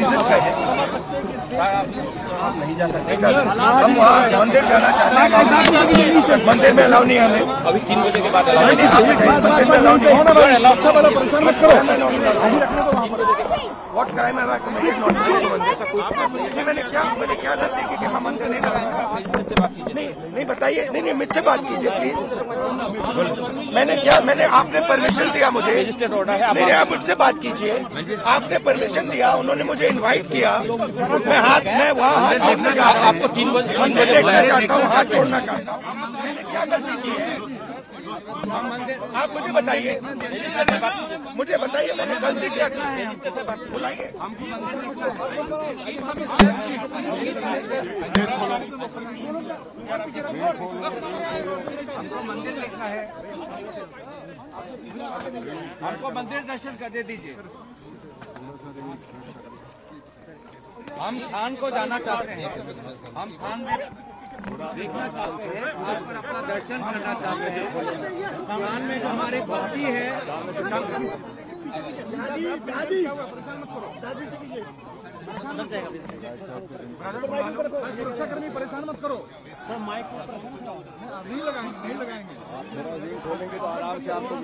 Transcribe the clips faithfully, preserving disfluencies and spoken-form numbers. Reason क्या है? नहीं जा सकते, हम वहाँ मंदिर जाना चाहते हैं, मंदिर में अलाउ नहीं हमें। अभी तीन बजे के बाद अलाउ नहीं, मंदिर में अलाउ नहीं। व्हाट क्राइम है मैंने क्या मैंने क्या गलती की कि हम मंदिर नहीं लगाएंगे? नहीं नहीं बताइए, नहीं नहीं मुझसे बात कीजिए प्लीज। मैंने क्या मैंने आपने परमिशन दिया मुझे, मैंने आप मुझसे बात कीजिए, आपने परमिशन दिया, उन्होंने मुझे इन्वाइट किया, मैं हाथ मैं वहाँ हाथ जोड़ना चाहता हूँ, मंदिर देखना चाहता हूँ, हाथ जोड़ना चाहता हूँ। मैंने क्या गलती की है आप मुझे बताइए, मुझे बताइए मैंने गलती क्या की है? बुलाइए। हमको मंदिर देखना है, हमको मंदिर दर्शन करने दीजिए, हम थान को जाना चाहते हैं, हम थान में देखना चाहते हैं, आप पर अपना दर्शन करना चाहते हैं। थान में हमारे भक्ति है। सुरक्षा कर्मी परेशान मत करो, माइक नहीं लगाएंगे, नहीं लगाएंगे तो आराम से आपको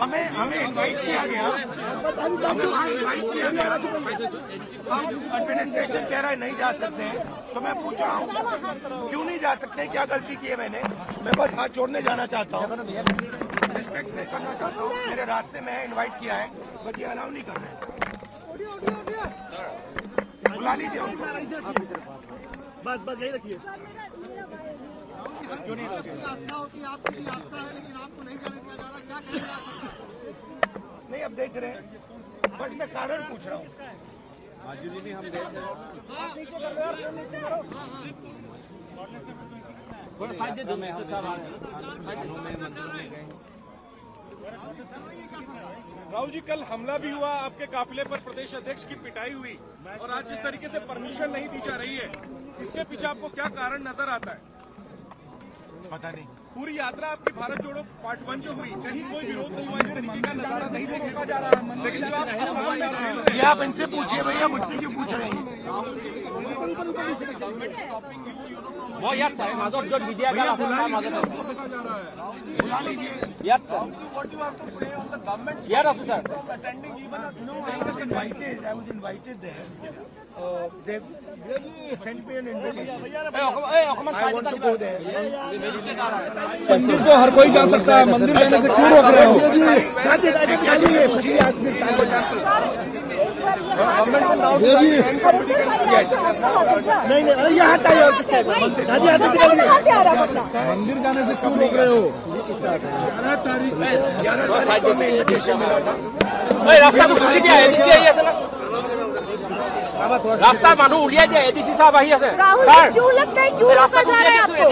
हमें हमें इन्वाइट किया गया, इन्वाइट किया गया। हम एडमिनिस्ट्रेशन कह रहा है नहीं जा सकते हैं, तो मैं पूछ रहा हूँ क्यों नहीं जा सकते, क्या गलती की है मैंने? मैं बस हाथ जोड़ने जाना चाहता हूँ, रिस्पेक्ट नहीं करना चाहता हूँ, मेरे रास्ते में है, इन्वाइट किया है, बट ये अलाउ नहीं करना है। बुला लीजिए उनको, बस बस यही रखिए। क्यों नहीं आस्था होती, आपकी भी आस्था है, लेकिन आपको नहीं जाने दिया जा रहा, क्या करेंगे आप? नहीं अब देख रहे हैं, बस मैं कारण पूछ रहा हूँ। जी नहीं हम देख रहे, थोड़ा साइड दो मैं मंदिर। राहुल जी कल हमला भी हुआ आपके काफिले पर, प्रदेश अध्यक्ष की पिटाई हुई, और आज जिस तरीके से परमिशन नहीं दी जा रही है, इसके पीछे आपको क्या कारण नजर आता है? पता नहीं, पूरी यात्रा आपकी भारत जोड़ो पार्ट वन जो हुई, कहीं कोई विरोध नहीं हुआ, इस तरीके का नजारा नहीं देखा जा रहा, लेकिन जो आप ये आप इनसे पूछिए भैया, मुझसे क्यों पूछ रहे हैं? Yes, sir. What do you have to say on the government? Yes, officer. Attending even a, no, I was invited. I was invited there. Uh, they sent me an invitation. I want to go there. मंदिर तो हर कोई जा सकता है, मंदिर जाने से क्यों रोक रहे हो? गवर्नमेंट को नाउ नहीं नहीं यहाँ मंदिर जाने से क्यों रोक रहे हो? ग्यारह तारीख ग्यारह तारीख को मैं इन्विटेशन मिला था। रास्ता तो खुली क्या है? एडीसी आई है ना? रास्ता मानो उलिया जी एडीसी साहब आई है सर। राहुल क्यों लगता है क्यों रोका जा रहा है आपको?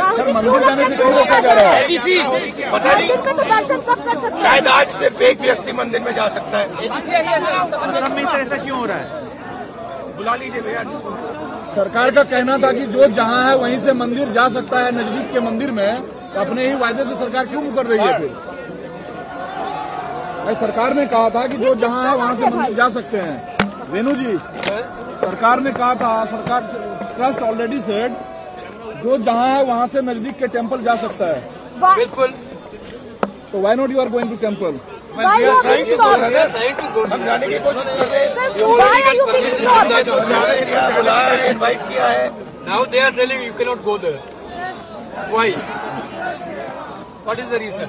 राहुल मंदिर जाने से क्यों रोका जा रहा है? एडीसी मंदिर का तो दर्शन सब कर सकते हैं। शायद आज से एक व्यक्ति मंदिर में जा सकता है। एडीसी आई है सर। सब में इस तरह क्यों हो रहा है? बुला लीजिए भैया। सरकार का कहना था कि जो जहाँ है वहीं से मंदिर जा सकता है, नजदीक के मंदिर में, तो अपने ही वायदे से सरकार क्यों मुकर रही है? फिर सरकार ने कहा था कि जो जहां है वहां से मंदिर जा सकते हैं। रेणु जी सरकार ने कहा था, सरकार ट्रस्ट ऑलरेडी सेड जो जहां है वहां से नजदीक के टेंपल जा सकता है। बिल्कुल, तो why not you are going to temple? Invite किया है, now they are telling you can not go there, why? What is the reason?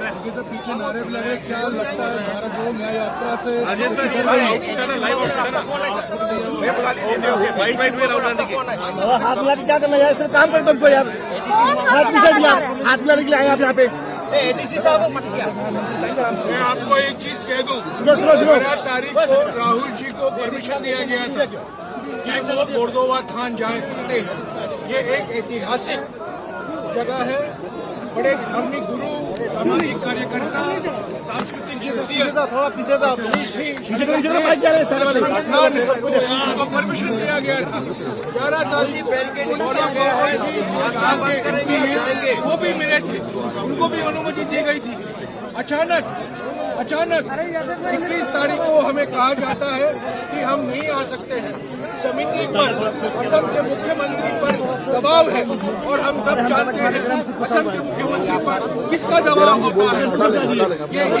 मेरे तो पीछे नारे भी लग रहे, क्या लगता है भारत जोड़ो न्याय यात्रा से? अजय सर लाइव हाथ मिला के क्या करना यार, सर काम करते हमको यार, हाथ मिला हाथ मिला के आए आप यहाँ पे। एडीसी साहब मत किया, मैं आपको एक चीज कह दूं, ग्यारह तारीख को राहुल जी को परमिशन दिया गया था कि वो बर्दोवा थान जा सकते हैं। ये एक ऐतिहासिक जगह है, बड़े धार्मिक गुरु, सामाजिक कार्यकर्ता, सांस्कृतिक शख्सियत, संस्थान को परमिशन दिया गया था। ग्यारह साल की बैरिकेडिंग, वो भी मेरे उनको भी अनुमति दी गई थी। अचानक अचानक इक्कीस तारीख को हमें कहा जाता है कि हम नहीं आ सकते हैं। समिति पर असम के मुख्यमंत्री पर दबाव है और हम सब जानते हैं असम के मुख्यमंत्री पर किसका दबाव होता है।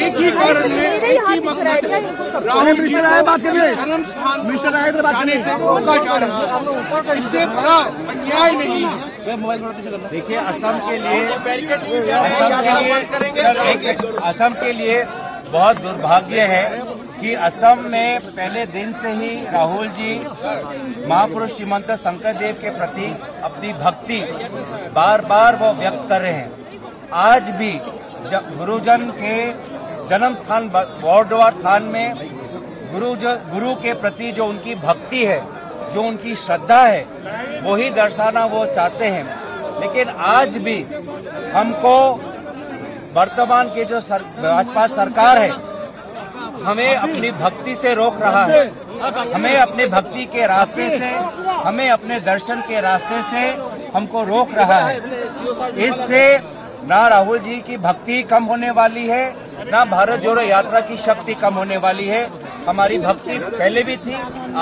एक ही कारण है, एक ही मकसद है, राहुल जी को धर्म स्थान जाने से रोका जा रहा है। इससे बड़ा अन्याय नहीं है। देखिए, असम के लिए असम के लिए बहुत दुर्भाग्य है कि असम में पहले दिन से ही राहुल जी महापुरुष श्रीमंत शंकरदेव के प्रति अपनी भक्ति बार बार वो व्यक्त कर रहे हैं। आज भी गुरुजन के जन्म स्थान बड़ोदरा थान में गुरु गुरु के प्रति जो उनकी भक्ति है, जो उनकी श्रद्धा है, वही दर्शाना वो चाहते हैं। लेकिन आज भी हमको वर्तमान के जो सर, भाजपा सरकार है हमें अपनी भक्ति से रोक रहा है। हमें अपने भक्ति के रास्ते से, हमें अपने दर्शन के रास्ते से हमको रोक रहा है। इससे ना राहुल जी की भक्ति कम होने वाली है, ना भारत जोड़ो यात्रा की शक्ति कम होने वाली है। हमारी भक्ति पहले भी थी,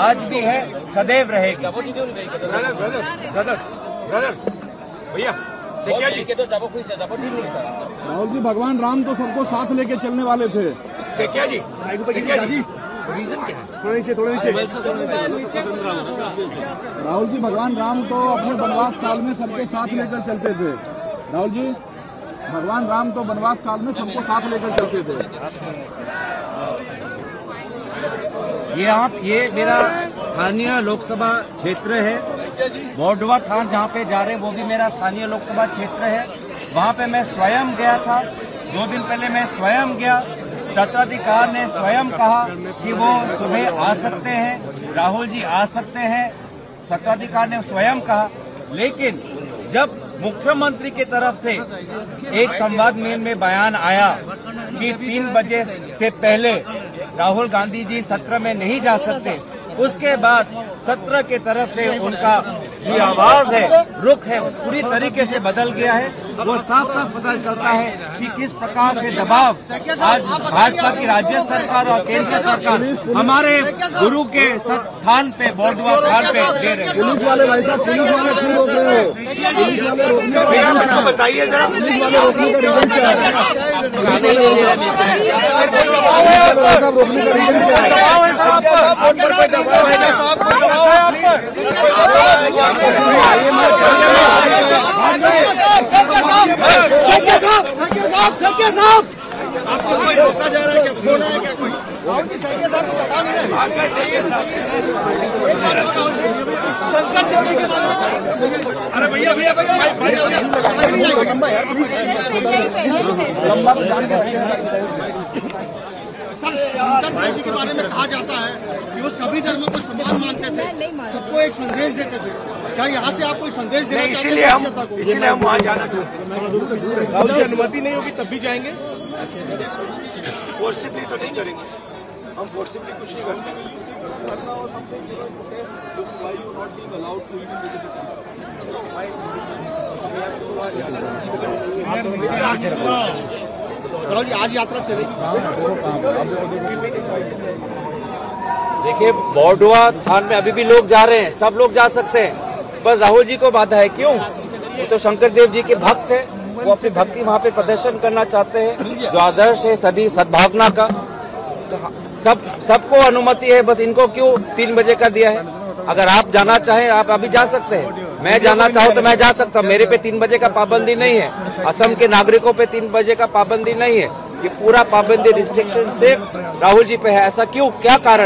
आज भी है, सदैव रहेगी। भैया राहुल जी, भगवान राम तो सबको साथ लेके चलने वाले थे। सेकिया जी, सेकिया जी, रीजन क्या है? थोड़े नीचे, थोड़े नीचे। राहुल जी, भगवान राम तो अपने वनवास काल में सबको साथ लेकर चलते थे। राहुल जी, भगवान राम तो वनवास काल में सबको साथ लेकर चलते थे। ये आप, ये मेरा स्थानीय लोकसभा क्षेत्र है। बड़ोदरा थान जहाँ पे जा रहे हैं वो भी मेरा स्थानीय लोकसभा क्षेत्र है। वहाँ पे मैं स्वयं गया था। दो दिन पहले मैं स्वयं गया। सत्ताधिकार ने स्वयं कहा कि वो सुबह आ सकते हैं, राहुल जी आ सकते हैं, सत्ताधिकार ने स्वयं कहा। लेकिन जब मुख्यमंत्री की तरफ से एक संवाद मेल में बयान आया कि तीन बजे से पहले राहुल गांधी जी सत्र में नहीं जा सकते, उसके बाद सत्र के तरफ से उनका ये आवाज है, रुख है, पूरी तरीके से बदल गया है। वो साफ साफ पता चलता है कि किस प्रकार के दबाव आज भाजपा की राज्य सरकार और केंद्र सरकार हमारे गुरु के स्थान पे, बड़ोदरा थान पे दे रहे हैं। पुलिस वाले भाई साहब, पुलिस वाले क्यों बताइए जरा। अरे भैया भैया भैया, शंकरदेव के बारे में कहा जाता है कि वो सभी धर्मों को समान मानते थे, सबको एक संदेश देते थे। क्या यहाँ से आप कोई संदेश देना चाहते हैं? इसीलिए हम इसीलिए हम वहाँ जाना चाहते हैं। अनुमति नहीं होगी तब भी जाएंगे, फोर्सिबली तो नहीं करेंगे। हम फोर्सिबली कुछ नहीं करते। राहुल जी, आज यात्रा चलेगी। देखिए, बड़ोदरा थान में अभी भी लोग जा रहे हैं, सब लोग जा सकते हैं, बस राहुल जी को बाधा है। क्यों? वो तो शंकरदेव जी के भक्त है, वो अपनी भक्ति वहाँ पे प्रदर्शन करना चाहते हैं, जो आदर्श है सभी सद्भावना का। तो सब सबको अनुमति है, बस इनको क्यों तीन बजे का दिया है? अगर आप जाना चाहें आप अभी जा सकते हैं। मैं जाना चाहूँ तो मैं जा सकता हूँ। मेरे पे तीन बजे का पाबंदी नहीं है, असम के नागरिकों पे तीन बजे का पाबंदी नहीं है। ये पूरा पाबंदी, रिस्ट्रिक्शन सिर्फ राहुल जी पे है। ऐसा क्यों, क्या कारण?